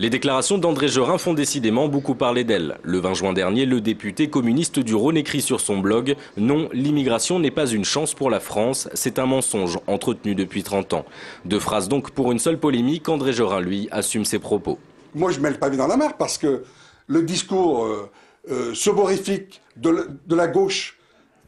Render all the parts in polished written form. Les déclarations d'André Gerin font décidément beaucoup parler d'elle. Le 20 juin dernier, le député communiste du Rhône écrit sur son blog « Non, l'immigration n'est pas une chance pour la France, c'est un mensonge entretenu depuis 30 ans ». Deux phrases donc pour une seule polémique, André Gerin, lui, assume ses propos. Moi, je mets le pavé dans la mare parce que le discours soborifique de la gauche,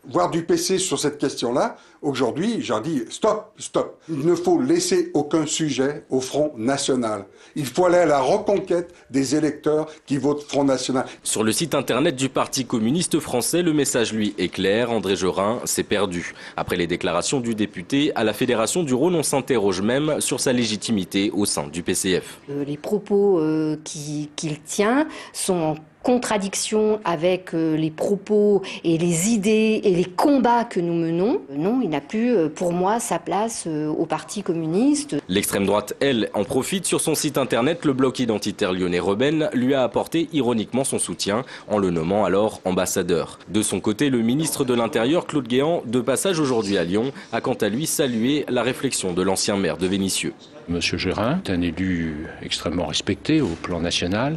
voire du PC sur cette question-là, aujourd'hui, j'en dis stop, stop. Il ne faut laisser aucun sujet au Front National. Il faut aller à la reconquête des électeurs qui votent Front National. Sur le site internet du Parti communiste français, le message, lui, est clair. André Gerin s'est perdu. Après les déclarations du député, à la Fédération du Rhône, on s'interroge même sur sa légitimité au sein du PCF. Les propos qu'il tient sont en contradiction avec les propos et les idées et les combats que nous menons. Non, il n'a plus, pour moi, sa place au Parti communiste. L'extrême droite, elle, en profite. Sur son site internet, le bloc identitaire lyonnais Robinine lui a apporté ironiquement son soutien en le nommant alors ambassadeur. De son côté, le ministre de l'Intérieur, Claude Guéant, de passage aujourd'hui à Lyon, a quant à lui salué la réflexion de l'ancien maire de Vénissieux. Monsieur Gerin est un élu extrêmement respecté au plan national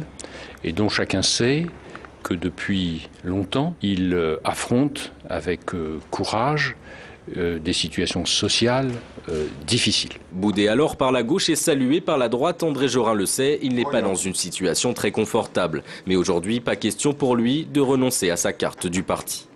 et dont chacun sait que depuis longtemps, il affronte avec courage des situations sociales difficiles. Boudé alors par la gauche et salué par la droite, André Gerin le sait, il n'est pas dans une situation très confortable. Mais aujourd'hui, pas question pour lui de renoncer à sa carte du parti.